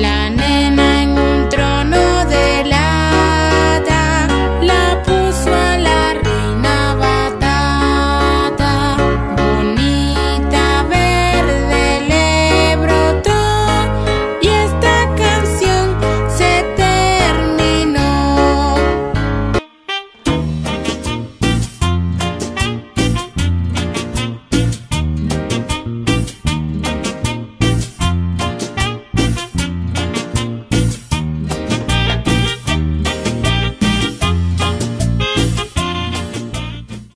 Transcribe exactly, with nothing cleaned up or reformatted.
ลา